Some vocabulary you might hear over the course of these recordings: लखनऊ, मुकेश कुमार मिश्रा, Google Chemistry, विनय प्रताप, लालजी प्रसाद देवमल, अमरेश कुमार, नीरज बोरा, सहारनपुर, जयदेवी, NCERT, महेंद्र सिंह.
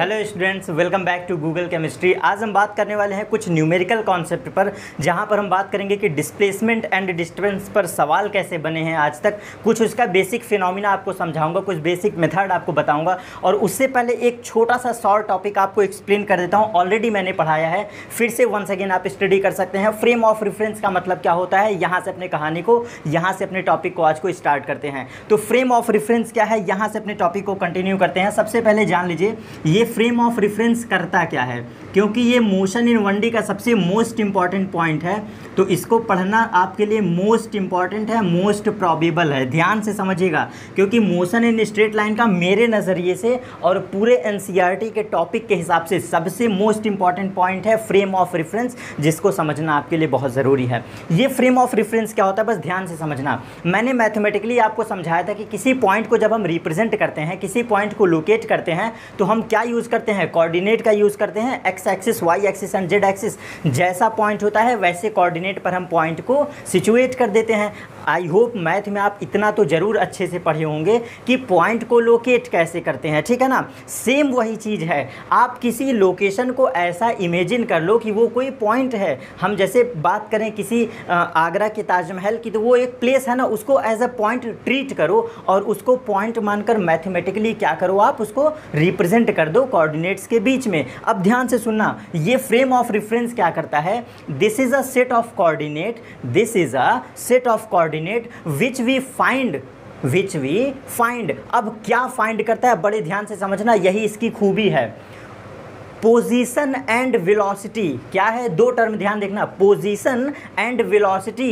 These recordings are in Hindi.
Hello students, welcome back to Google chemistry. आज हम बात करने वाले हैं कुछ न्यूमेरिकल कॉन्सेप्ट पर, जहां पर हम बात करेंगे कि डिस्प्लेसमेंट एंड डिस्टेंस पर सवाल कैसे बने हैं आज तक। कुछ उसका बेसिक फिनोमिना आपको समझाऊंगा, कुछ बेसिक मेथड आपको बताऊंगा। और उससे पहले एक छोटा सा शॉर्ट टॉपिक आपको एक्सप्लेन कर देता हूँ, ऑलरेडी मैंने पढ़ाया है, फिर से वंस अगेन आप स्टडी कर सकते हैं। फ्रेम ऑफ रेफरेंस का मतलब क्या होता है, यहाँ से अपने कहानी को, यहाँ से अपने टॉपिक को आज को स्टार्ट करते हैं। तो फ्रेम ऑफ रेफरेंस क्या है, यहाँ से अपने टॉपिक को कंटिन्यू करते हैं। सबसे पहले जान लीजिए ये फ्रेम ऑफ रेफरेंस करता क्या है, क्योंकि ये मोशन इन 1D का सबसे मोस्ट इम्पॉर्टेंट पॉइंट है, तो इसको पढ़ना आपके लिए मोस्ट इम्पॉर्टेंट है, मोस्ट प्रोबेबल है। ध्यान से समझिएगा, क्योंकि मोशन इन स्ट्रेट लाइन का मेरे नज़रिए से और पूरे NCERT के टॉपिक के हिसाब से सबसे मोस्ट इम्पॉर्टेंट पॉइंट है फ्रेम ऑफ रेफरेंस, जिसको समझना आपके लिए बहुत ज़रूरी है। ये फ्रेम ऑफ रेफरेंस क्या होता है, बस ध्यान से समझना। मैंने मैथमेटिकली आपको समझाया था कि किसी पॉइंट को जब हम रिप्रेजेंट करते हैं, किसी पॉइंट को लोकेट करते हैं, तो हम क्या यूज़ करते हैं, कोऑर्डिनेट का यूज़ करते हैं, X axis, Y axis and Z axis. जैसा पॉइंट होता है वैसे कोऑर्डिनेट पर हम पॉइंट को सिचुएट कर देते हैं। आई होप मैथ में आप इतना तो ज़रूर अच्छे से पढ़े होंगे कि पॉइंट को लोकेट कैसे करते हैं, ठीक है ना। सेम वही चीज़ है, आप किसी लोकेशन को ऐसा इमेजिन कर लो कि वो कोई पॉइंट है। हम जैसे बात करें किसी आगरा के ताजमहल की, तो वो एक प्लेस है ना, उसको एज अ पॉइंट ट्रीट करो और उसको पॉइंट मानकर मैथमेटिकली क्या करो, आप उसको रिप्रेजेंट कर दो कोऑर्डिनेट्स के बीच में। अब ध्यान से सुनना, ये फ्रेम ऑफ रेफरेंस क्या करता है, this is a set of coordinate, this is a set of coordinate which we find. अब क्या फाइंड करता है, बड़े ध्यान से समझना, यही इसकी खूबी है। पोजीशन एंड वेलोसिटी क्या है, दो टर्म ध्यान देखना, position and velocity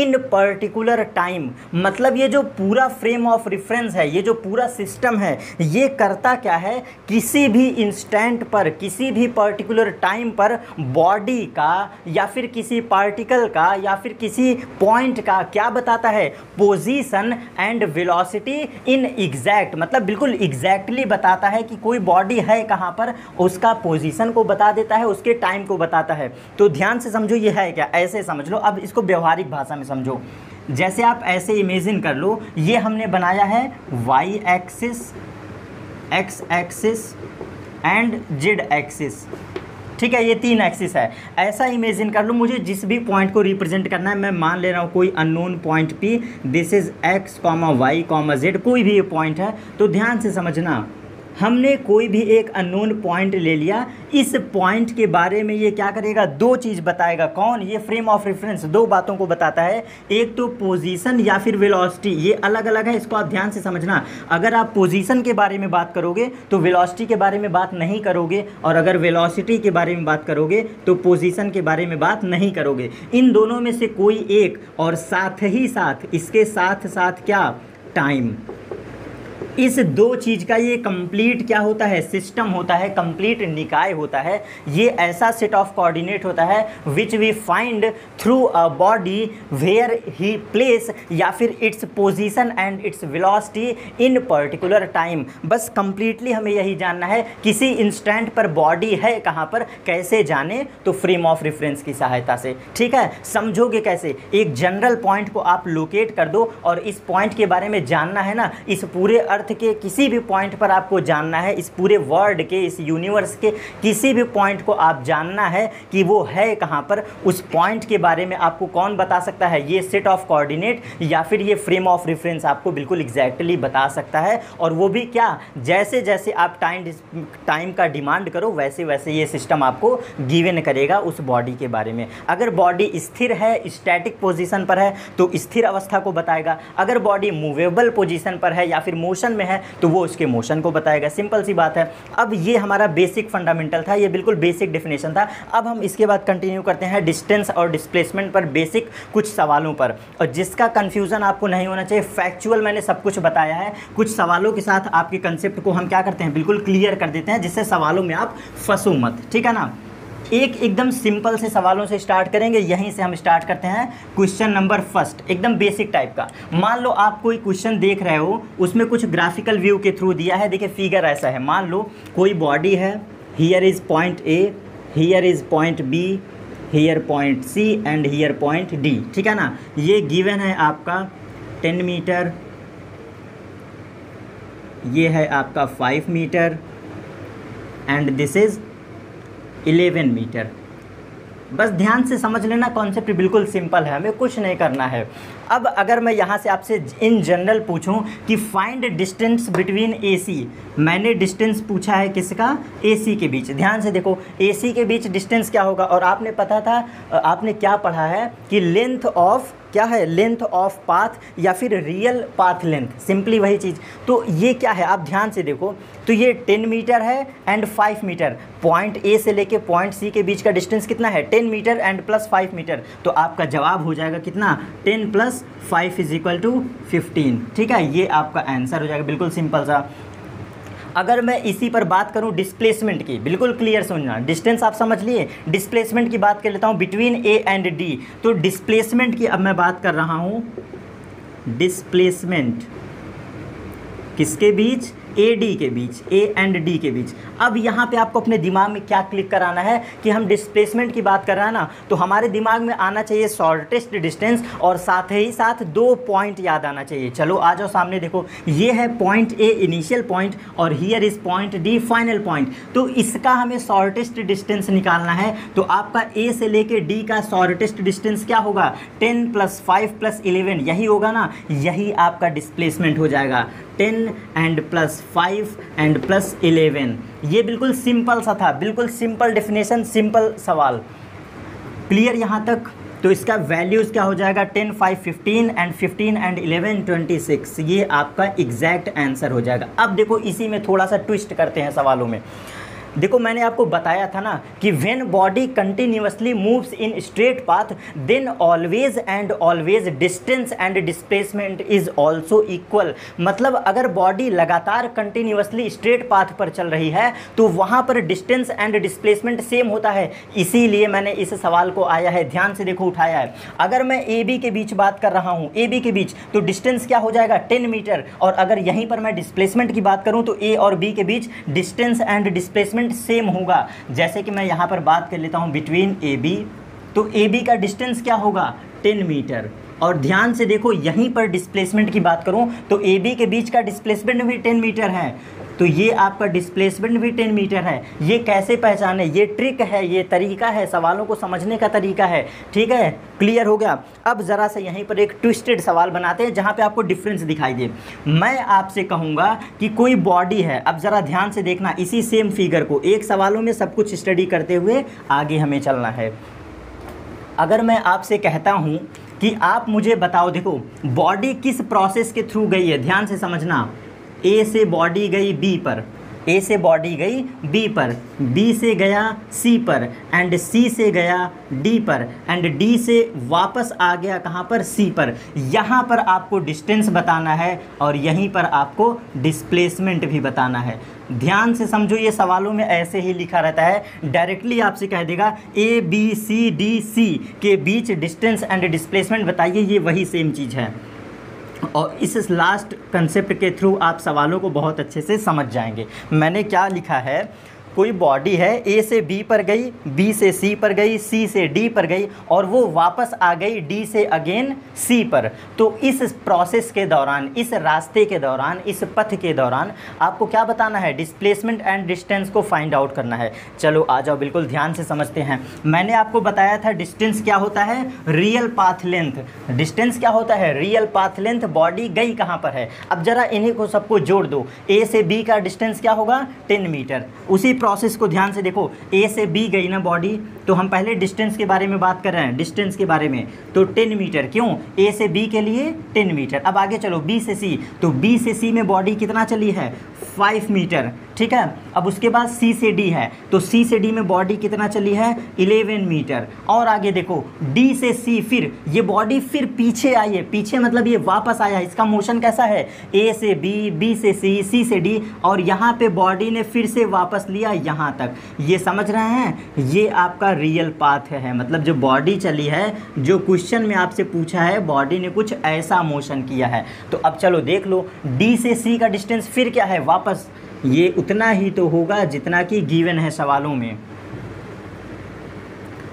in particular time. मतलब ये जो पूरा फ्रेम ऑफ रेफरेंस है, ये जो पूरा सिस्टम है, ये करता क्या है, किसी भी इंस्टेंट पर, किसी भी पर्टिकुलर टाइम पर बॉडी का या फिर किसी पार्टिकल का या फिर किसी पॉइंट का क्या बताता है, position and velocity in exact, मतलब बिल्कुल एग्जैक्टली बताता है कि कोई बॉडी है कहाँ पर, उसका पोजीशन को बता देता है, उसके टाइम को बताता है। तो ध्यान से समझो ये है क्या, ऐसे समझ लो। अब इसको व्यवहारिक भाषा में समझो, जैसे आप ऐसे इमेजिन कर लो, ये हमने बनाया है Y axis, X axis and Z axis, ठीक है, ये तीन एक्सिस है। ऐसा इमेजिन कर लो, मुझे जिस भी पॉइंट को रिप्रेजेंट करना है, मैं मान ले रहा हूँ कोई unknown point P, this is X comma Y comma Z, कोई भी ये पॉइंट है। तो ध्यान से समझना, हमने कोई भी एक अननोन पॉइंट ले लिया, इस पॉइंट के बारे में ये क्या करेगा, दो चीज़ बताएगा। कौन, ये फ्रेम ऑफ रेफरेंस दो बातों को बताता है, एक तो पोजीशन या फिर वेलोसिटी, ये अलग अलग है, इसको आप ध्यान से समझना। अगर आप पोजीशन के बारे में बात करोगे तो वेलोसिटी के बारे में बात नहीं करोगे, और अगर वेलोसिटी के बारे में बात करोगे तो पोजीशन के बारे में बात नहीं करोगे। इन दोनों में से कोई एक, और साथ ही साथ इसके साथ साथ क्या, टाइम। इस दो चीज़ का ये कंप्लीट क्या होता है, सिस्टम होता है, कंप्लीट निकाय होता है। ये ऐसा सेट ऑफ कोऑर्डिनेट होता है which we find through a body where he place या फिर its position and its velocity in particular time. बस कंप्लीटली हमें यही जानना है, किसी इंस्टेंट पर बॉडी है कहाँ पर, कैसे जाने, तो फ्रेम ऑफ रेफरेंस की सहायता से, ठीक है। समझोगे कैसे, एक जनरल पॉइंट को आप लोकेट कर दो और इस पॉइंट के बारे में जानना है ना, इस पूरे अर्थ के किसी भी पॉइंट पर आपको जानना है, इस पूरे वर्ल्ड के, इस यूनिवर्स के किसी भी पॉइंट को आप जानना है कि वो है कहाँ पर, उस पॉइंट के बारे में आपको कौन बता सकता है, ये सेट ऑफ कोऑर्डिनेट या फिर ये फ्रेम ऑफ रेफरेंस आपको बिल्कुल एग्जैक्टली बता सकता है। और वो भी क्या, जैसे जैसे आप टाइम का डिमांड करो वैसे वैसे ये सिस्टम आपको गिवन करेगा उस बॉडी के बारे में। अगर बॉडी स्थिर है, स्टैटिक पोजिशन पर है, तो स्थिर अवस्था को बताएगा। अगर बॉडी मूवेबल पोजिशन पर है या फिर मोशन में है तो वो उसके मोशन को बताएगा, सिंपल सी बात है। अब ये हमारा बेसिक फंडामेंटल था, ये बिल्कुल बेसिक डेफिनेशन था। अब हम इसके बाद कंटिन्यू करते हैं डिस्टेंस और डिस्प्लेसमेंट पर, बेसिक कुछ सवालों पर, और जिसका कंफ्यूजन आपको नहीं होना चाहिए। फैक्चुअल मैंने सब कुछ बताया है, कुछ सवालों के साथ आपके कंसेप्ट को हम क्या करते हैं, बिल्कुल क्लियर कर देते हैं, जिससे सवालों में आप फंसो मत, ठीक है ना। एकदम सिंपल से सवालों से स्टार्ट करेंगे, यहीं से हम स्टार्ट करते हैं। क्वेश्चन नंबर फर्स्ट, एकदम बेसिक टाइप का। मान लो आप कोई क्वेश्चन देख रहे हो, उसमें कुछ ग्राफिकल व्यू के थ्रू दिया है। देखिए फिगर ऐसा है, मान लो कोई बॉडी है, here is point A, here is point B, here point C and here point D, ठीक है ना। ये गिवन है आपका 10 मीटर, ये है आपका 5 meter and this is 11 meter. बस ध्यान से समझ लेना, कॉन्सेप्ट बिल्कुल सिंपल है, हमें कुछ नहीं करना है। अब अगर मैं यहाँ से आपसे इन जनरल पूछूं कि फाइंड डिस्टेंस बिटवीन एसी, मैंने डिस्टेंस पूछा है किसका, एसी के बीच। ध्यान से देखो एसी के बीच डिस्टेंस क्या होगा, और आपने पता था, आपने क्या पढ़ा है कि लेंथ ऑफ क्या है, लेंथ ऑफ पाथ या फिर रियल पाथ लेंथ, सिंपली वही चीज़। तो ये क्या है, आप ध्यान से देखो तो ये 10 मीटर है एंड 5 मीटर, पॉइंट ए से लेके पॉइंट सी के बीच का डिस्टेंस कितना है, 10 मीटर एंड प्लस 5 मीटर। तो आपका जवाब हो जाएगा कितना, 10 प्लस 5 इज इक्वल टू 15। ठीक है, ये आपका आंसर हो जाएगा, बिल्कुल सिंपल सा। अगर मैं इसी पर बात करूं डिस्प्लेसमेंट की, बिल्कुल क्लियर सुनना, डिस्टेंस आप समझ लिए, डिस्प्लेसमेंट की बात कर लेता हूं बिटवीन ए एंड डी। तो डिस्प्लेसमेंट की अब मैं बात कर रहा हूं, डिस्प्लेसमेंट किसके बीच, ए डी के बीच, ए एंड डी के बीच। अब यहाँ पे आपको अपने दिमाग में क्या क्लिक कराना है कि हम डिस्प्लेसमेंट की बात कर रहे हैं ना, तो हमारे दिमाग में आना चाहिए शॉर्टेस्ट डिस्टेंस, और साथ ही साथ दो पॉइंट याद आना चाहिए। चलो आ जाओ सामने, देखो ये है पॉइंट ए, इनिशियल पॉइंट, और here is point D, final point. तो इसका हमें शॉर्टेस्ट डिस्टेंस निकालना है। तो आपका ए से लेके डी का शॉर्टेस्ट डिस्टेंस क्या होगा, 10 + 5 + 11, यही होगा ना, यही आपका डिस्प्लेसमेंट हो जाएगा, 10 + 5 + 11। ये बिल्कुल सिंपल सा था, बिल्कुल सिंपल डेफिनेशन, सिंपल सवाल, क्लियर यहाँ तक। तो इसका वैल्यूज़ क्या हो जाएगा, 10, 5, 15 एंड 15 एंड 11, 26। ये आपका एग्जैक्ट आंसर हो जाएगा। अब देखो इसी में थोड़ा सा ट्विस्ट करते हैं सवालों में। देखो मैंने आपको बताया था ना कि when body continuously moves in straight path then always and always distance and displacement is also equal. मतलब अगर बॉडी लगातार कंटिन्यूसली स्ट्रेट पाथ पर चल रही है तो वहाँ पर डिस्टेंस एंड डिस्प्लेसमेंट सेम होता है। इसीलिए मैंने इस सवाल को आया है, ध्यान से देखो उठाया है। अगर मैं ए बी के बीच बात कर रहा हूँ, ए बी के बीच, तो डिस्टेंस क्या हो जाएगा, 10 मीटर। और अगर यहीं पर मैं डिस्प्लेसमेंट की बात करूँ तो ए और बी के बीच डिस्टेंस एंड डिस्प्लेसमेंट सेम होगा। जैसे कि मैं यहाँ पर बात कर लेता हूँ बिटवीन ए बी, तो ए बी का डिस्टेंस क्या होगा, 10 मीटर। और ध्यान से देखो यहीं पर डिस्प्लेसमेंट की बात करूँ तो ए बी के बीच का डिस्प्लेसमेंट भी 10 मीटर है, तो ये आपका डिस्प्लेसमेंट भी 10 मीटर है। ये कैसे पहचाने, ये ट्रिक है, ये तरीका है, सवालों को समझने का तरीका है। ठीक है, क्लियर हो गया। अब ज़रा से यहीं पर एक ट्विस्टेड सवाल बनाते हैं जहाँ पे आपको डिफरेंस दिखाई दे। मैं आपसे कहूँगा कि कोई बॉडी है, अब ज़रा ध्यान से देखना इसी सेम फिगर को, एक सवालों में सब कुछ स्टडी करते हुए आगे हमें चलना है। अगर मैं आपसे कहता हूँ कि आप मुझे बताओ, देखो बॉडी किस प्रोसेस के थ्रू गई है, ध्यान से समझना। ए से बॉडी गई बी पर, ए से बॉडी गई बी पर, बी से गया सी पर, एंड सी से गया डी पर, एंड डी से वापस आ गया कहाँ पर, सी पर। यहाँ पर आपको डिस्टेंस बताना है और यहीं पर आपको डिस्प्लेसमेंट भी बताना है। ध्यान से समझो, ये सवालों में ऐसे ही लिखा रहता है, डायरेक्टली आपसे कह देगा A B C D C के बीच डिस्टेंस एंड डिस्प्लेसमेंट बताइए, ये वही सेम चीज़ है। और इस लास्ट कंसेप्ट के थ्रू आप सवालों को बहुत अच्छे से समझ जाएंगे। मैंने क्या लिखा है, कोई बॉडी है, ए से बी पर गई, बी से सी पर गई, सी से डी पर गई, और वो वापस आ गई डी से अगेन सी पर। तो इस प्रोसेस के दौरान, इस रास्ते के दौरान, इस पथ के दौरान आपको क्या बताना है, डिस्प्लेसमेंट एंड डिस्टेंस को फाइंड आउट करना है। चलो आ जाओ, बिल्कुल ध्यान से समझते हैं। मैंने आपको बताया था डिस्टेंस क्या होता है, रियल पाथ लेंथ। डिस्टेंस क्या होता है, रियल पाथ लेंथ, बॉडी गई कहाँ पर है। अब जरा इन्हीं को सबको जोड़ दो, ए से बी का डिस्टेंस क्या होगा, 10 मीटर। उसी प्रोसेस को ध्यान से देखो, ए से बी गई ना बॉडी, तो हम पहले डिस्टेंस के बारे में बात कर रहे हैं, डिस्टेंस के बारे में तो 10 मीटर, क्यों, ए से बी के लिए 10 मीटर। अब आगे चलो बी से सी, तो बी से सी में बॉडी कितना चली है, 5 मीटर। ठीक है, अब उसके बाद सी से डी है, तो सी से डी में बॉडी कितना चली है, 11 मीटर। और आगे देखो डी से सी, फिर ये बॉडी फिर पीछे आई है, पीछे मतलब ये वापस आया है। इसका मोशन कैसा है, ए से बी, बी से सी, सी से डी, और यहाँ पे बॉडी ने फिर से वापस लिया यहाँ तक। ये समझ रहे हैं, ये आपका रियल पाथ है, मतलब जो बॉडी चली है, जो क्वेश्चन में आपसे पूछा है, बॉडी ने कुछ ऐसा मोशन किया है। तो अब चलो देख लो, डी से सी का डिस्टेंस फिर क्या है, वापस ये उतना ही तो होगा जितना कि गिवन है सवालों में।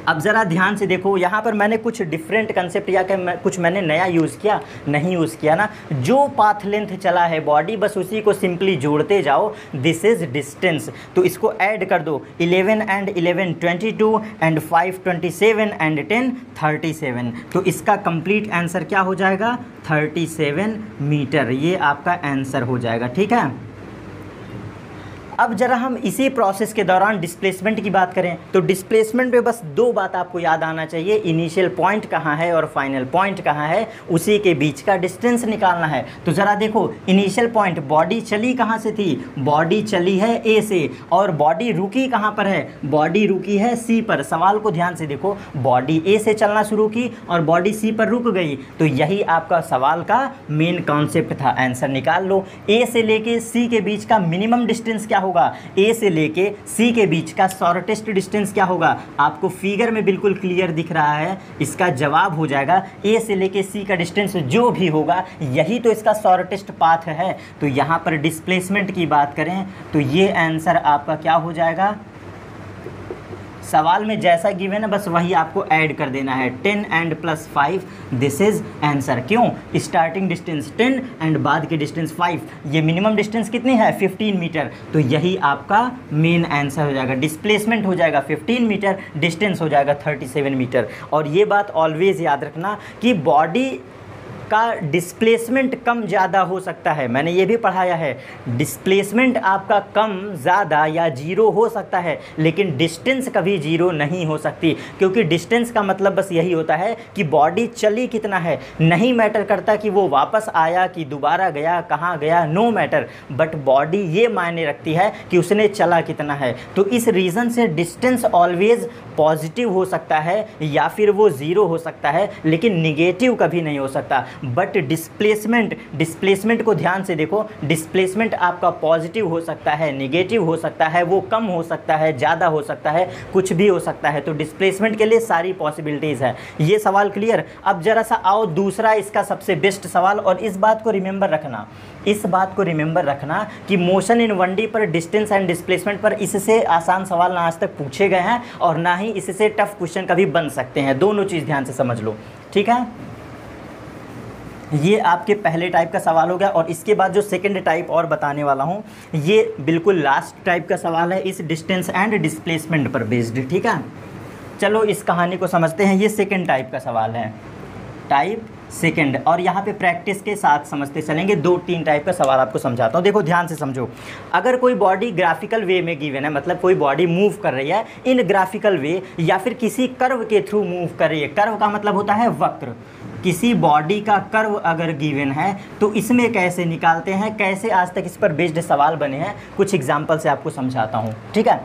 अब ज़रा ध्यान से देखो, यहाँ पर मैंने कुछ डिफरेंट कंसेप्ट या कुछ मैंने नया यूज़ किया नहीं, यूज़ किया ना। जो पाथ लेंथ चला है बॉडी, बस उसी को सिंपली जोड़ते जाओ, दिस इज़ डिस्टेंस। तो इसको ऐड कर दो, 11 एंड 11 22 एंड 5 27 एंड 10 37। तो इसका कंप्लीट आंसर क्या हो जाएगा, 37 मीटर। ये आपका आंसर हो जाएगा, ठीक है। अब जरा हम इसी प्रोसेस के दौरान डिस्प्लेसमेंट की बात करें, तो डिस्प्लेसमेंट पे बस दो बात आपको याद आना चाहिए, इनिशियल पॉइंट कहाँ है और फाइनल पॉइंट कहाँ है, उसी के बीच का डिस्टेंस निकालना है। तो ज़रा देखो, इनिशियल पॉइंट, बॉडी चली कहाँ से थी, बॉडी चली है ए से, और बॉडी रुकी कहाँ पर है, बॉडी रुकी है सी पर। सवाल को ध्यान से देखो, बॉडी ए से चलना शुरू की और बॉडी सी पर रुक गई। तो यही आपका सवाल का मेन कॉन्सेप्ट था, आंसर निकाल लो। ए से लेके सी के बीच का मिनिमम डिस्टेंस क्या होगा, ए से लेके सी के बीच का शॉर्टेस्ट डिस्टेंस क्या होगा, आपको फिगर में बिल्कुल क्लियर दिख रहा है। इसका जवाब हो जाएगा ए से लेके सी का डिस्टेंस जो भी होगा, यही तो इसका शॉर्टेस्ट पाथ है। तो यहाँ पर डिस्प्लेसमेंट की बात करें तो ये आंसर आपका क्या हो जाएगा, सवाल में जैसा गिवन है बस वही आपको ऐड कर देना है, 10 and plus 5, this is answer. क्यों, स्टार्टिंग डिस्टेंस 10 एंड बाद की डिस्टेंस 5, ये मिनिमम डिस्टेंस कितनी है, 15 मीटर। तो यही आपका मेन आंसर हो जाएगा, डिस्प्लेसमेंट हो जाएगा 15 मीटर, डिस्टेंस हो जाएगा 37 मीटर। और ये बात ऑलवेज याद रखना कि बॉडी का डिस्प्लेसमेंट कम ज़्यादा हो सकता है, मैंने ये भी पढ़ाया है, डिस्प्लेसमेंट आपका कम ज़्यादा या जीरो हो सकता है, लेकिन डिस्टेंस कभी जीरो नहीं हो सकती, क्योंकि डिस्टेंस का मतलब बस यही होता है कि बॉडी चली कितना है, नहीं मैटर करता कि वो वापस आया कि दोबारा गया, कहाँ गया, नो मैटर, बट बॉडी ये मायने रखती है कि उसने चला कितना है। तो इस रीज़न से डिस्टेंस ऑलवेज पॉजिटिव हो सकता है या फिर वो ज़ीरो हो सकता है, लेकिन निगेटिव कभी नहीं हो सकता। बट डिस्प्लेसमेंट को ध्यान से देखो, डिस्प्लेसमेंट आपका पॉजिटिव हो सकता है, नेगेटिव हो सकता है, वो कम हो सकता है, ज़्यादा हो सकता है, कुछ भी हो सकता है। तो डिस्प्लेसमेंट के लिए सारी पॉसिबिलिटीज़ है। ये सवाल क्लियर। अब जरा सा आओ दूसरा, इसका सबसे बेस्ट सवाल, और इस बात को रिमेंबर रखना, इस बात को रिमेंबर रखना कि मोशन इन 1D पर डिस्टेंस एंड डिस्प्लेसमेंट पर इससे आसान सवाल ना आज तक पूछे गए हैं और ना ही इससे टफ क्वेश्चन कभी बन सकते हैं। दोनों चीज़ ध्यान से समझ लो, ठीक है। ये आपके पहले टाइप का सवाल हो गया, और इसके बाद जो सेकंड टाइप और बताने वाला हूँ, ये बिल्कुल लास्ट टाइप का सवाल है, इस डिस्टेंस एंड डिस्प्लेसमेंट पर बेस्ड, ठीक है। चलो इस कहानी को समझते हैं, ये सेकंड टाइप का सवाल है, टाइप सेकंड, और यहाँ पे प्रैक्टिस के साथ समझते चलेंगे। दो तीन टाइप का सवाल आपको समझाता हूँ, देखो ध्यान से समझो। अगर कोई बॉडी ग्राफिकल वे में गिवन है, मतलब कोई बॉडी मूव कर रही है इन ग्राफिकल वे या फिर किसी कर्व के थ्रू मूव कर रही है, कर्व का मतलब होता है वक्र, किसी बॉडी का कर्व अगर गिवन है तो इसमें कैसे निकालते हैं, कैसे आज तक इस पर बेस्ड सवाल बने हैं, कुछ एग्जाम्पल से आपको समझाता हूँ, ठीक है।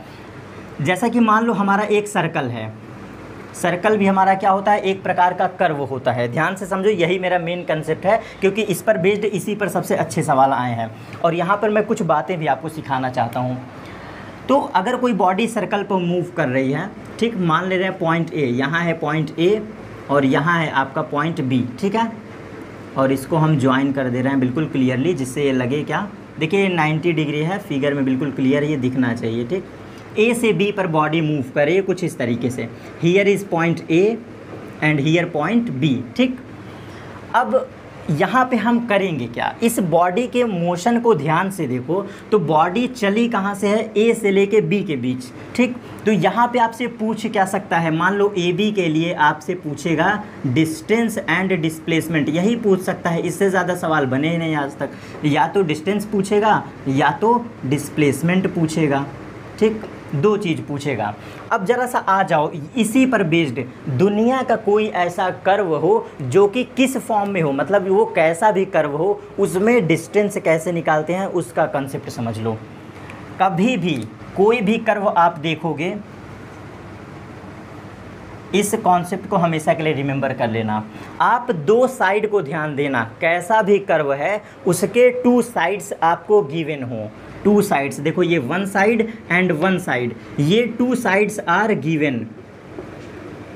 जैसा कि मान लो हमारा एक सर्कल है, सर्कल भी हमारा क्या होता है, एक प्रकार का कर्व होता है। ध्यान से समझो, यही मेरा मेन कंसेप्ट है, क्योंकि इस पर बेस्ड, इसी पर सबसे अच्छे सवाल आए हैं, और यहाँ पर मैं कुछ बातें भी आपको सिखाना चाहता हूँ। तो अगर कोई बॉडी सर्कल पर मूव कर रही है, ठीक, मान ले रहे हैं पॉइंट ए, यहाँ है पॉइंट ए और यहाँ है आपका पॉइंट बी, ठीक है, और इसको हम ज्वाइन कर दे रहे हैं बिल्कुल क्लियरली, जिससे ये लगे क्या, देखिए 90 डिग्री है, फिगर में बिल्कुल क्लियर ये दिखना चाहिए, ठीक। ए से बी पर बॉडी मूव करे कुछ इस तरीके से, here is point A and here point B, ठीक। अब यहाँ पे हम करेंगे क्या, इस बॉडी के मोशन को ध्यान से देखो, तो बॉडी चली कहाँ से है, ए से लेके बी के बीच, ठीक। तो यहाँ पे आपसे पूछ क्या सकता है, मान लो ए बी के लिए आपसे पूछेगा डिस्टेंस एंड डिस्प्लेसमेंट, यही पूछ सकता है, इससे ज़्यादा सवाल बने ही नहीं आज तक, या तो डिस्टेंस पूछेगा या तो डिस्प्लेसमेंट पूछेगा, ठीक, दो चीज़ पूछेगा। अब ज़रा सा आ जाओ, इसी पर बेस्ड दुनिया का कोई ऐसा कर्व हो जो कि किस फॉर्म में हो, मतलब वो कैसा भी कर्व हो, उसमें डिस्टेंस कैसे निकालते हैं उसका कंसेप्ट समझ लो। कभी भी कोई भी कर्व आप देखोगे, इस कॉन्सेप्ट को हमेशा के लिए रिमेंबर कर लेना, आप दो साइड को ध्यान देना, कैसा भी कर्व है उसके टू साइड्स आपको गिवन हो, टू साइड्स, देखो ये one side and one side, ये टू साइड्स आर गिवन,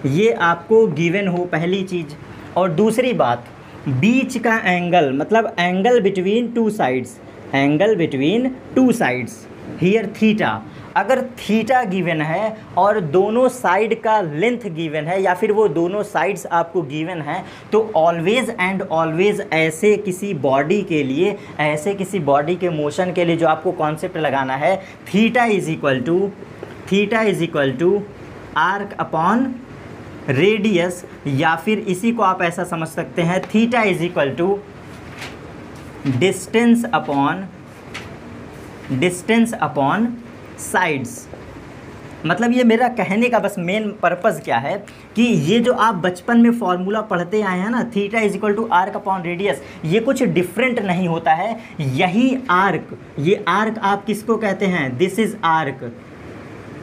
ये आपको गिवन हो पहली चीज़। और दूसरी बात, बीच का एंगल, मतलब angle between two sides, angle between two sides, here theta, अगर थीटा गिवन है और दोनों साइड का लेंथ गिवन है या फिर वो दोनों साइड्स आपको गिवन है, तो ऑलवेज एंड ऑलवेज ऐसे किसी बॉडी के लिए, ऐसे किसी बॉडी के मोशन के लिए जो आपको कॉन्सेप्ट लगाना है, theta is equal to arc upon radius, या फिर इसी को आप ऐसा समझ सकते हैं theta is equal to distance upon sides. मतलब ये मेरा कहने का बस मेन पर्पस क्या है कि ये जो आप बचपन में फॉर्मूला पढ़ते आए हैं ना, theta is equal to arc upon radius, ये कुछ डिफरेंट नहीं होता है। यही आर्क, ये आर्क आप किसको कहते हैं, दिस इज आर्क,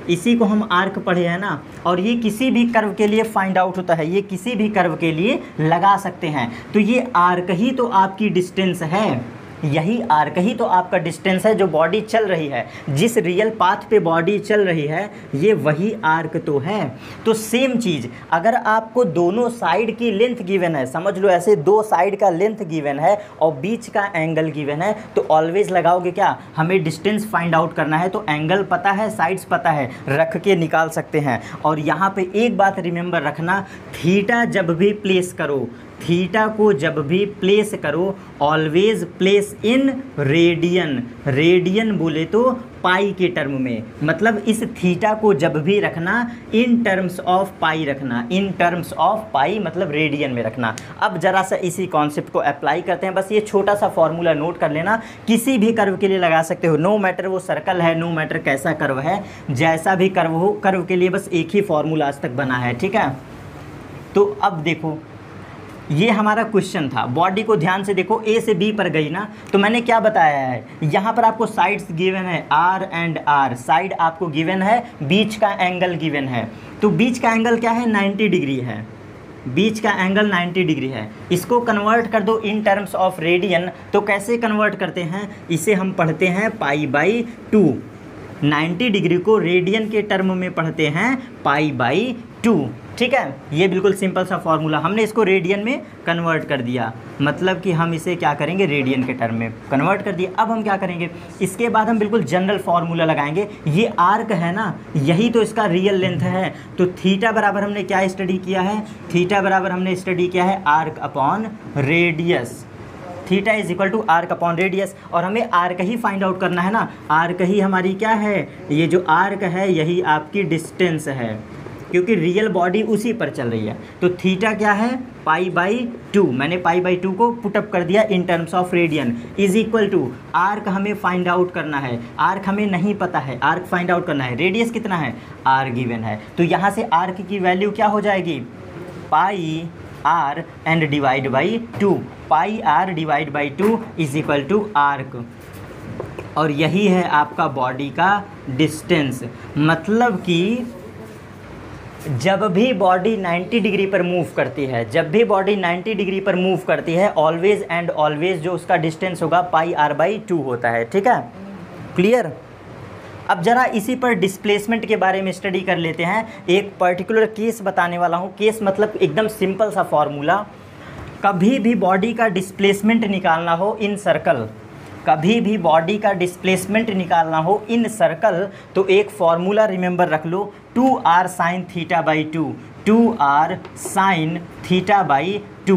इसी को हम आर्क पढ़े हैं ना। और ये किसी भी कर्व के लिए फाइंड आउट होता है, ये किसी भी कर्व के लिए लगा सकते हैं। तो ये आर्क ही तो आपकी डिस्टेंस है, यही आर्क ही तो आपका डिस्टेंस है जो बॉडी चल रही है, जिस रियल पाथ पे बॉडी चल रही है, ये वही आर्क तो है। तो सेम चीज़, अगर आपको दोनों साइड की लेंथ गिवन है, समझ लो ऐसे दो साइड का लेंथ गिवन है और बीच का एंगल गिवन है, तो ऑलवेज लगाओगे क्या, हमें डिस्टेंस फाइंड आउट करना है, तो एंगल पता है, साइड्स पता है, रख के निकाल सकते हैं। और यहाँ पे एक बात रिमेंबर रखना, थीटा जब भी प्लेस करो, थीटा को जब भी प्लेस करो, always place in radian. Radian बोले तो पाई के टर्म में, मतलब इस थीटा को जब भी रखना इन टर्म्स ऑफ पाई रखना, इन टर्म्स ऑफ पाई मतलब रेडियन में रखना। अब जरा सा इसी कॉन्सेप्ट को अप्लाई करते हैं, बस ये छोटा सा फॉर्मूला नोट कर लेना, किसी भी कर्व के लिए लगा सकते हो, नो मैटर वो सर्कल है, नो मैटर कैसा कर्व है, जैसा भी कर्व हो, कर्व के लिए बस एक ही फॉर्मूला आज तक बना है, ठीक है। तो अब देखो ये हमारा क्वेश्चन था, बॉडी को ध्यान से देखो, ए से बी पर गई ना, तो मैंने क्या बताया है, यहाँ पर आपको साइड्स गिवन है, आर एंड आर, साइड आपको गिवन है, बीच का एंगल गिवन है। तो बीच का एंगल क्या है, 90 डिग्री है, बीच का एंगल 90 डिग्री है। इसको कन्वर्ट कर दो इन टर्म्स ऑफ रेडियन, तो कैसे कन्वर्ट करते हैं, इसे हम पढ़ते हैं पाई बाई टू, 90 डिग्री को रेडियन के टर्म में पढ़ते हैं पाई बाई टू, ठीक है। ये बिल्कुल सिंपल सा फॉर्मूला, हमने इसको रेडियन में कन्वर्ट कर दिया, मतलब कि हम इसे क्या करेंगे, रेडियन के टर्म में कन्वर्ट कर दिया। अब हम क्या करेंगे, इसके बाद हम बिल्कुल जनरल फार्मूला लगाएंगे, ये आर्क है ना, यही तो इसका रियल लेंथ है। तो थीटा बराबर हमने क्या स्टडी किया है, थीटा बराबर हमने स्टडी किया है arc upon radius, theta is equal to arc upon radius. और हमें आर्क ही फाइंड आउट करना है ना, आर्क ही हमारी क्या है, ये जो आर्क है यही आपकी डिस्टेंस है, क्योंकि रियल बॉडी उसी पर चल रही है। तो थीटा क्या है, पाई बाई टू, मैंने पाई बाई टू को पुटअप कर दिया in terms of radian, is equal to arc हमें फाइंड आउट करना है, आर्क हमें नहीं पता है, आर्क फाइंड आउट करना है, रेडियस कितना है, आर गिवन है। तो यहाँ से आर्क की वैल्यू क्या हो जाएगी, pi R and divide by two, pi R divide by two is equal to arc, और यही है आपका बॉडी का डिस्टेंस। मतलब कि जब भी बॉडी 90 डिग्री पर मूव करती है, जब भी बॉडी 90 डिग्री पर मूव करती है, ऑलवेज एंड ऑलवेज जो उसका डिस्टेंस होगा पाई आर बाई टू होता है, ठीक है, क्लियर। अब जरा इसी पर डिस्प्लेसमेंट के बारे में स्टडी कर लेते हैं, एक पर्टिकुलर केस बताने वाला हूँ। केस मतलब एकदम सिंपल सा फॉर्मूला, कभी भी बॉडी का डिस्प्लेसमेंट निकालना हो इन सर्कल, कभी भी बॉडी का डिस्प्लेसमेंट निकालना हो इन सर्कल, तो एक फॉर्मूला रिमेंबर रख लो, 2r sine theta by two, 2r sine theta by two,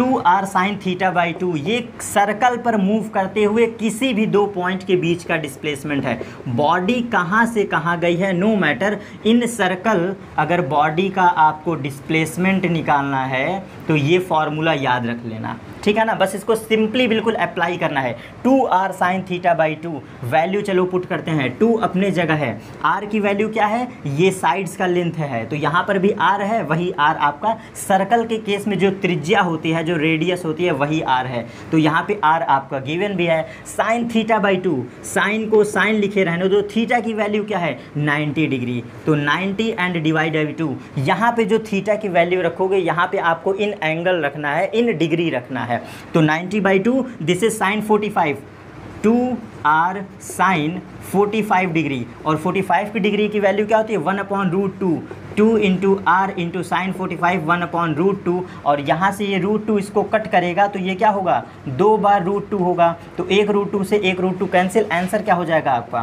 2r sine theta by two, ये सर्कल पर मूव करते हुए किसी भी दो पॉइंट के बीच का डिस्प्लेसमेंट है। बॉडी कहाँ से कहाँ गई है, नो मैटर, इन सर्कल अगर बॉडी का आपको डिस्प्लेसमेंट निकालना है तो ये फॉर्मूला याद रख लेना, ठीक है ना। बस इसको सिंपली बिल्कुल अप्लाई करना है, 2r sine theta by two, value चलो पुट करते हैं, 2 अपने जगह है, r की वैल्यू क्या है, ये साइड्स का लेंथ है, तो यहाँ पर भी r है, वही r आपका सर्कल के केस में जो त्रिज्या होती है, जो रेडियस होती है, वही r है। तो यहाँ पे r आपका गिवन भी है। Sine theta by two, sine को साइन लिखे रहने दो, थीटा की वैल्यू क्या है, 90 डिग्री, तो 90 एंड डिवाइड बाई टू, यहाँ पर जो थीटा की वैल्यू रखोगे यहाँ पर आपको इन एंगल रखना है, इन डिग्री रखना है, तो 90 by two, this is sine 45, 2r sine 45 degree, और 45 की डिग्री की वैल्यू क्या होती है, 1 upon root two, 2 into R into sine 45, 1 upon root two, और यहाँ से ये रूट टू इसको कट करेगा तो ये क्या होगा, दो बार रूट टू होगा, तो एक रूट टू से एक रूट टू कैंसिल, आंसर क्या हो जाएगा आपका,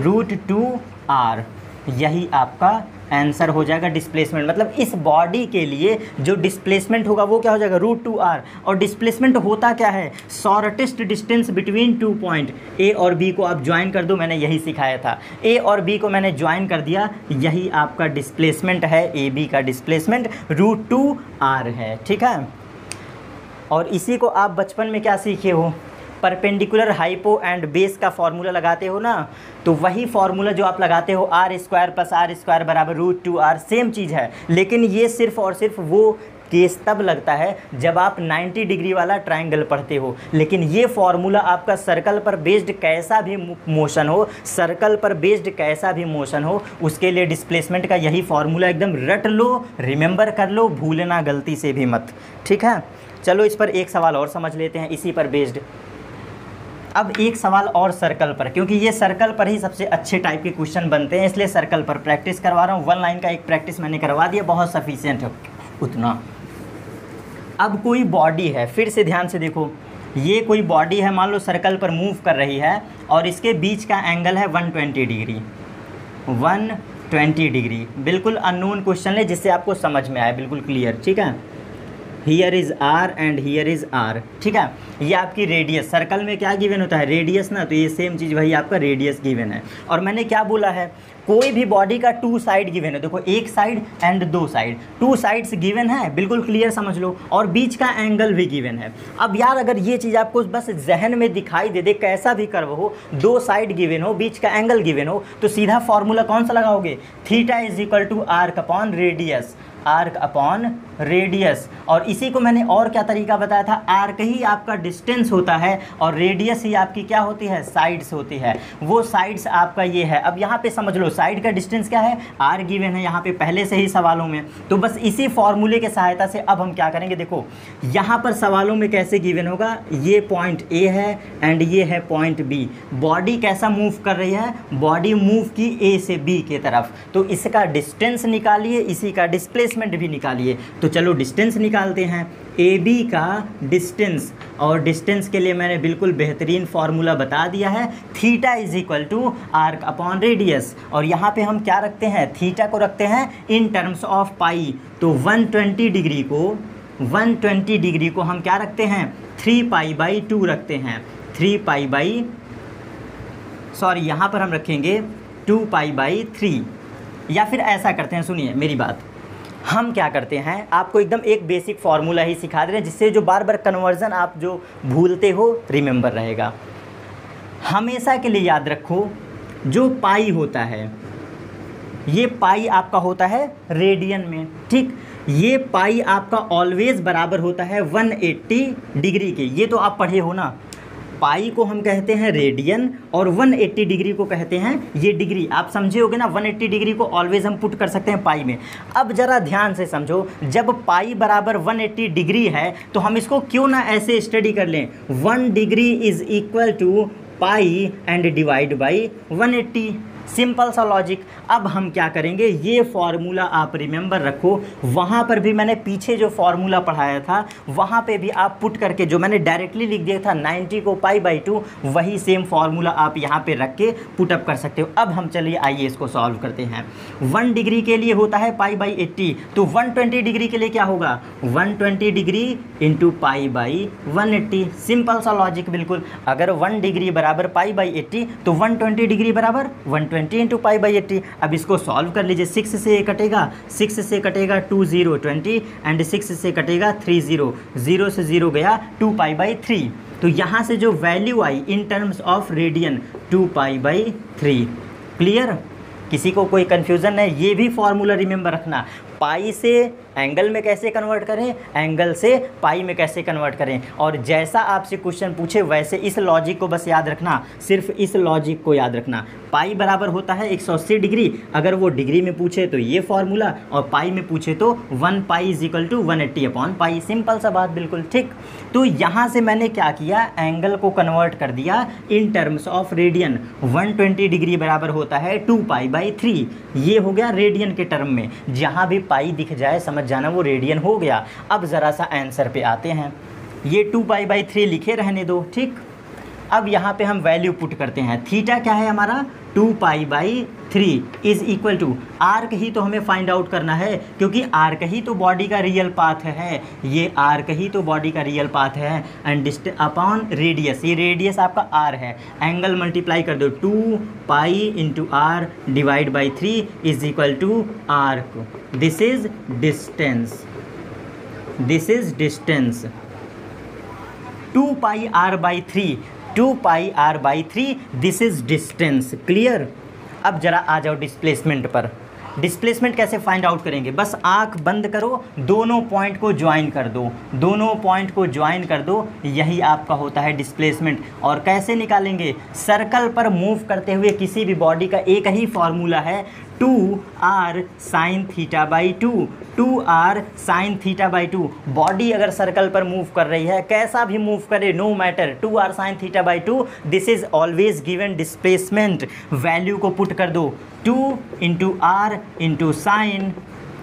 √2r यही आपका आंसर हो जाएगा। डिस्प्लेसमेंट मतलब इस बॉडी के लिए जो डिस्प्लेसमेंट होगा वो क्या हो जाएगा √2r। और डिस्प्लेसमेंट होता क्या है, shortest distance between two point. A और बी को आप ज्वाइन कर दो, मैंने यही सिखाया था। ए और बी को मैंने ज्वाइन कर दिया, यही आपका डिस्प्लेसमेंट है। ए बी का डिस्प्लेसमेंट √2r है, ठीक है। और इसी को आप बचपन में क्या सीखे हो, परपेंडिकुलर हाइपो एंड बेस का फार्मूला लगाते हो ना, तो वही फार्मूला जो आप लगाते हो r² + r² बराबर √2r, सेम चीज़ है। लेकिन ये सिर्फ और सिर्फ वो केस तब लगता है जब आप 90 डिग्री वाला ट्रायंगल पढ़ते हो। लेकिन ये फार्मूला आपका सर्कल पर बेस्ड कैसा भी मोशन हो, सर्कल पर बेस्ड कैसा भी मोशन हो, उसके लिए डिस्प्लेसमेंट का यही फार्मूला एकदम रट लो, रिमेंबर कर लो, भूलना गलती से भी मत, ठीक है। चलो इस पर एक सवाल और समझ लेते हैं, इसी पर बेस्ड। अब एक सवाल और सर्कल पर, क्योंकि ये सर्कल पर ही सबसे अच्छे टाइप के क्वेश्चन बनते हैं, इसलिए सर्कल पर प्रैक्टिस करवा रहा हूँ। 1 लाइन का एक प्रैक्टिस मैंने करवा दिया, बहुत सफिशिएंट है उतना। अब कोई बॉडी है, फिर से ध्यान से देखो, ये कोई बॉडी है, मान लो सर्कल पर मूव कर रही है, और इसके बीच का एंगल है 120 डिग्री। बिल्कुल अननोन क्वेश्चन है, जिससे आपको समझ में आए, बिल्कुल क्लियर, ठीक है। Here is r and here is r, ठीक है। ये आपकी रेडियस, सर्कल में क्या गिवन होता है, रेडियस ना, तो ये सेम चीज़ वही आपका रेडियस गिवन है। और मैंने क्या बोला है, कोई भी बॉडी का 2 साइड गिवन है, देखो 1 side and 2 side, 2 sides given है, बिल्कुल क्लियर समझ लो। और बीच का एंगल भी गिवन है। अब यार अगर ये चीज़ आपको बस जहन में दिखाई दे दे, कैसा भी कर्व हो, 2 साइड गिवन हो, बीच का एंगल गिवन हो, तो सीधा फार्मूला कौन सा लगाओगे, θ = arc upon radius, arc upon radius. और इसी को मैंने और क्या तरीका बताया था, आर्क ही आपका डिस्टेंस होता है और रेडियस ही आपकी क्या होती है, साइड्स होती है, वो साइड्स आपका ये है। अब यहाँ पे समझ लो साइड का डिस्टेंस क्या है, आर गिवन है यहाँ पे पहले से ही सवालों में, तो बस इसी फॉर्मूले के सहायता से अब हम क्या करेंगे, देखो यहाँ पर सवालों में कैसे गिवन होगा, ये पॉइंट ए है एंड ये है पॉइंट बी, बॉडी कैसा मूव कर रही है, बॉडी मूव की ए से बी की तरफ, तो इसका डिस्टेंस निकालिए, इसी का डिस्प्लेस भी निकालिए। तो चलो डिस्टेंस निकालते हैं, AB का डिस्टेंस, और डिस्टेंस के लिए मैंने बिल्कुल बेहतरीन फार्मूला बता दिया है, θ = आर्क अपॉन रेडियस। और यहाँ पे हम क्या रखते हैं, थीटा को रखते हैं इन टर्म्स ऑफ पाई, तो 120 डिग्री को हम क्या रखते हैं, 3π/2 रखते हैं, यहाँ पर हम रखेंगे 2π/3। या फिर ऐसा करते हैं, सुनिए मेरी बात, हम क्या करते हैं, आपको एकदम एक बेसिक फार्मूला ही सिखा दे रहे हैं, जिससे जो बार बार कन्वर्जन आप जो भूलते हो रिमेंबर रहेगा। हमेशा के लिए याद रखो जो पाई होता है, ये पाई आपका होता है रेडियन में, ठीक, ये पाई आपका ऑलवेज बराबर होता है 180 डिग्री के, ये तो आप पढ़े हो ना। पाई को हम कहते हैं रेडियन और 180 डिग्री को कहते हैं ये डिग्री, आप समझे होगे ना, 180 डिग्री को ऑलवेज हम पुट कर सकते हैं पाई में। अब ज़रा ध्यान से समझो, जब पाई बराबर 180 डिग्री है तो हम इसको क्यों ना ऐसे स्टडी कर लें, 1 डिग्री = पाई एंड /180, सिंपल सा लॉजिक। अब हम क्या करेंगे, ये फार्मूला आप रिमेंबर रखो, वहाँ पर भी मैंने पीछे जो फार्मूला पढ़ाया था वहाँ पे भी आप पुट करके, जो मैंने डायरेक्टली लिख दिया था 90 को π/2, वही सेम फार्मूला आप यहाँ पे रख के पुटअप कर सकते हो। अब हम चलिए आइए इसको सॉल्व करते हैं। 1 डिग्री के लिए होता है π/80, तो 120 डिग्री के लिए क्या होगा, 120 डिग्री × π/180, सिंपल सा लॉजिक बिल्कुल। अगर 1 डिग्री = π/80 तो 120 डिग्री बराबर 120 × π/80। अब इसको सॉल्व कर लीजिए, 6 से कटेगा 2 0 20 एंड 6 से कटेगा 3 0 0 से 0 गया 2π/3। तो यहाँ से जो वैल्यू आई in terms of radian 2π/3, clear, किसी को कोई कन्फ्यूज़न है। ये भी फार्मूला रिमेंबर रखना, पाई से एंगल में कैसे कन्वर्ट करें, एंगल से पाई में कैसे कन्वर्ट करें। और जैसा आपसे क्वेश्चन पूछे वैसे इस लॉजिक को बस याद रखना, सिर्फ इस लॉजिक को याद रखना। पाई बराबर होता है 180 डिग्री, अगर वो डिग्री में पूछे तो ये फार्मूला, और पाई में पूछे तो 1π = 180/π, सिंपल सा बात बिल्कुल, ठीक। तो यहाँ से मैंने क्या किया, एंगल को कन्वर्ट कर दिया in terms of radian. 120 degree बराबर होता है 2π/3, ये हो गया रेडियन के टर्म में, जहाँ भी पाई दिख जाए समझ जाना वो रेडियन हो गया। अब ज़रा सा आंसर पे आते हैं, ये 2π/3 लिखे रहने दो, ठीक। अब यहाँ पे हम वैल्यू पुट करते हैं। थीटा क्या है हमारा 2π/3 इज़ इक्वल टू आर्क ही तो हमें फाइंड आउट करना है, क्योंकि आर्क ही तो बॉडी का रियल पाथ है, ये आर्क ही तो बॉडी का रियल पाथ है एंड अपॉन रेडियस, ये रेडियस आपका आर है, एंगल मल्टीप्लाई कर दो 2π/r/3 is equal to arc. This is distance, this is distance 2πr/3, 2πr/3 this is distance. Clear. अब जरा आ जाओ डिस्प्लेसमेंट पर। डिस्प्लेसमेंट कैसे फाइंड आउट करेंगे, बस आंख बंद करो, दोनों पॉइंट को ज्वाइन कर दो, दोनों पॉइंट को ज्वाइन कर दो, यही आपका होता है डिस्प्लेसमेंट। और कैसे निकालेंगे, सर्कल पर मूव करते हुए किसी भी बॉडी का एक ही फार्मूला है 2r sin θ/2, 2r sin θ/2। Body अगर सर्कल पर मूव कर रही है, कैसा भी मूव करे, no matter, 2r sin θ/2 this is always given displacement. Value को पुट कर दो 2 × r × sin,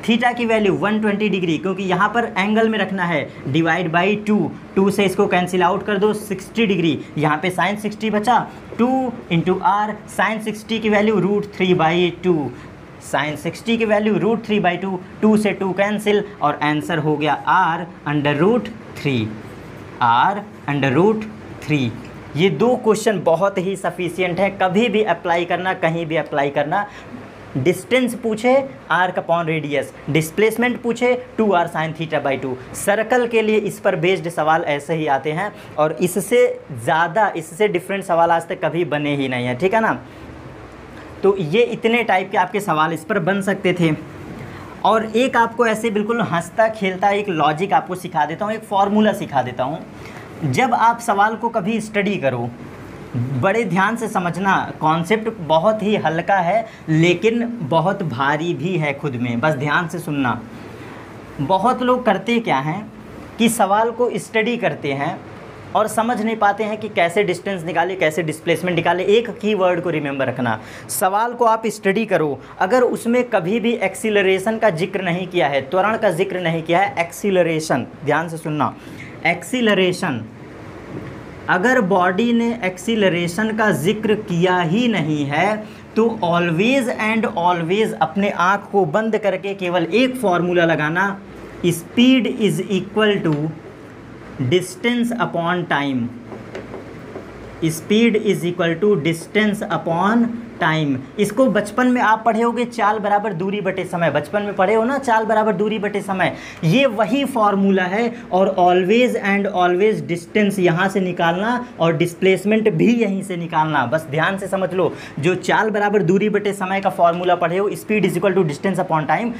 थीटा की वैल्यू 120 डिग्री, क्योंकि यहाँ पर एंगल में रखना है, डिवाइड बाई 2, 2 से इसको कैंसिल आउट कर दो 60 डिग्री, यहाँ पे साइन 60 बचा, 2 × r sin 60 की वैल्यू √3/2, साइन 60 की वैल्यू √3/2, 2 से 2 कैंसिल और आंसर हो गया r√3, r√3। ये दो क्वेश्चन बहुत ही सफिशियंट है, कभी भी अप्लाई करना, कहीं भी अप्लाई करना। डिस्टेंस पूछे आर्क अपॉन रेडियस, डिस्प्लेसमेंट पूछे 2r sin θ/2। सर्कल के लिए इस पर बेस्ड सवाल ऐसे ही आते हैं और इससे ज़्यादा, इससे डिफरेंट सवाल आज तक कभी बने ही नहीं हैं, ठीक है ना। तो ये इतने टाइप के आपके सवाल इस पर बन सकते थे। और एक आपको ऐसे बिल्कुल हंसता खेलता एक लॉजिक आपको सिखा देता हूँ, एक फार्मूला सिखा देता हूँ। जब आप सवाल को कभी स्टडी करो, बड़े ध्यान से समझना, कॉन्सेप्ट बहुत ही हल्का है लेकिन बहुत भारी भी है खुद में, बस ध्यान से सुनना। बहुत लोग करते क्या हैं कि सवाल को स्टडी करते हैं और समझ नहीं पाते हैं कि कैसे डिस्टेंस निकाले, कैसे डिस्प्लेसमेंट निकाले। एक की वर्ड को रिमेंबर रखना, सवाल को आप स्टडी करो, अगर उसमें कभी भी एक्सीलरेशन का जिक्र नहीं किया है, त्वरण का जिक्र नहीं किया है, एक्सीलरेशन, ध्यान से सुनना, एक्सीलरेशन, अगर बॉडी ने एक्सीलरेशन का जिक्र किया ही नहीं है तो ऑलवेज़ एंड ऑलवेज़ अपने आँख को बंद करके केवल एक फार्मूला लगाना, speed is equal to distance upon time, speed is equal to distance upon time. इसको बचपन में आप पढ़े होगे, चाल बराबर दूरी बटे समय, बचपन में पढ़े हो ना, चाल बराबर दूरी बटे समय, ये वही फार्मूला है। और ऑलवेज एंड ऑलवेज डिस्टेंस यहाँ से निकालना और डिस्प्लेसमेंट भी यहीं से निकालना। बस ध्यान से समझ लो, जो चाल बराबर दूरी बटे समय का फार्मूला पढ़े हो, speed is equal to distance upon time,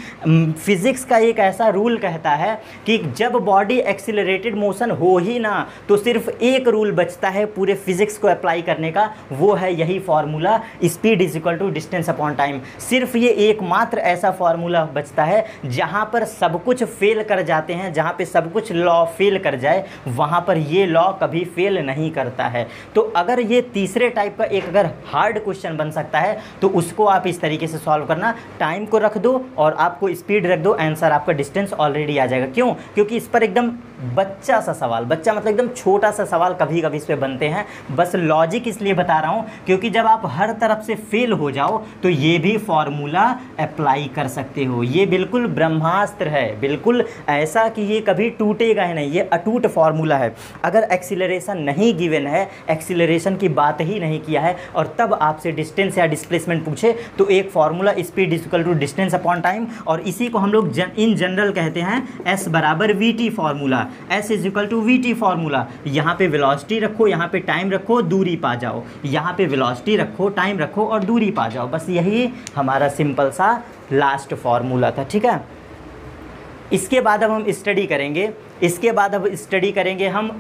physics का एक ऐसा रूल कहता है कि जब बॉडी एक्सिलरेटेड मोशन हो ही ना तो सिर्फ एक रूल बचता है पूरे फिजिक्स को अप्लाई करने का, वो है यही formula, speed is equal to distance upon time. सिर्फ ये एकमात्र ऐसा फार्मूला बचता है, जहां पर सब कुछ फेल कर जाते हैं, जहां पे सब कुछ लॉ फेल कर जाए, वहां पर ये लॉ कभी फेल नहीं करता है। तो अगर ये तीसरे टाइप का एक अगर हार्ड क्वेश्चन बन सकता है तो उसको आप इस तरीके से सॉल्व करना, टाइम को रख दो और आपको स्पीड रख दो, आंसर आपका डिस्टेंस ऑलरेडी आ जाएगा। क्यों, क्योंकि इस पर एकदम बच्चा सा सवाल, बच्चा मतलब एकदम छोटा सा सवाल कभी कभी इस पर बनते हैं, बस लॉजिक इसलिए बता रहा हूँ क्योंकि जब आप हर तरफ से फेल हो जाओ तो ये भी फार्मूला अप्लाई कर सकते हो। ये बिल्कुल ब्रह्मास्त्र है, बिल्कुल ऐसा कि ये कभी टूटेगा ही नहीं, ये अटूट फार्मूला है। अगर एक्सीलरेशन नहीं गिवन है, एक्सीलरेशन की बात ही नहीं किया है और तब आपसे डिस्टेंस या डिस्प्लेसमेंट पूछे तो एक formula speed is equal to distance upon time, और इसी को हम लोग इन जनरल कहते हैं S बराबर VT formula, S is equal to VT formula. यहाँ पे वेलोसिटी रखो, यहाँ पे टाइम रखो, दूरी पा जाओ, यहाँ पे वेलोसिटी रखो, टाइम रखो और दूरी पा जाओ, बस यही हमारा सिंपल सा लास्ट फार्मूला था, ठीक है। इसके बाद अब हम स्टडी करेंगे, इसके बाद अब स्टडी करेंगे हम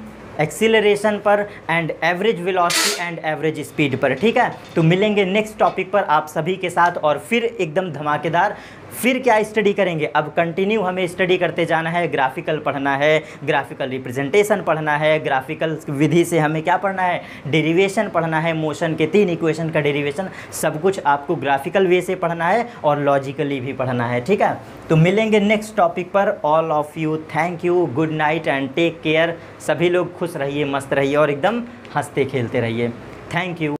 एक्सीलरेशन पर and average velocity and average speed पर, ठीक है। तो मिलेंगे नेक्स्ट टॉपिक पर आप सभी के साथ और फिर एकदम धमाकेदार फिर क्या स्टडी करेंगे, अब कंटिन्यू हमें स्टडी करते जाना है, ग्राफिकल पढ़ना है, ग्राफिकल रिप्रेजेंटेशन पढ़ना है, ग्राफिकल विधि से हमें क्या पढ़ना है, डेरिवेशन पढ़ना है, मोशन के 3 इक्वेशन का डेरिवेशन, सब कुछ आपको ग्राफिकल वे से पढ़ना है और लॉजिकली भी पढ़ना है। ठीक है, तो मिलेंगे नेक्स्ट टॉपिक पर। All of you thank you, good night and take care. सभी लोग खुश रहिए, मस्त रहिए और एकदम हंसते खेलते रहिए। Thank you.